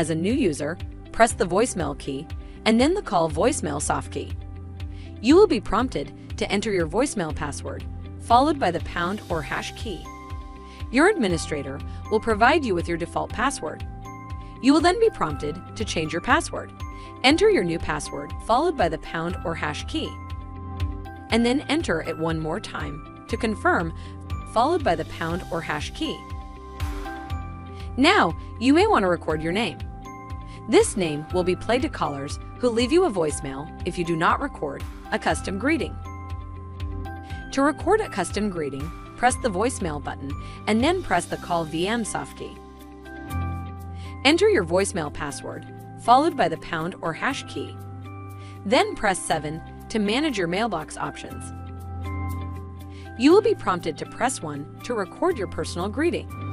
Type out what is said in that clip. as a new user, press the voicemail key and then the call voicemail soft key. You will be prompted to enter your voicemail password, followed by the pound or hash key. Your administrator will provide you with your default password. You will then be prompted to change your password. Enter your new password, followed by the pound or hash key, and then enter it one more time to confirm, followed by the pound or hash key. Now, you may want to record your name. This name will be played to callers who leave you a voicemail if you do not record a custom greeting. To record a custom greeting, press the voicemail button and then press the call VM soft key. Enter your voicemail password, followed by the pound or hash key. Then press 7 to manage your mailbox options. You will be prompted to press 1 to record your personal greeting.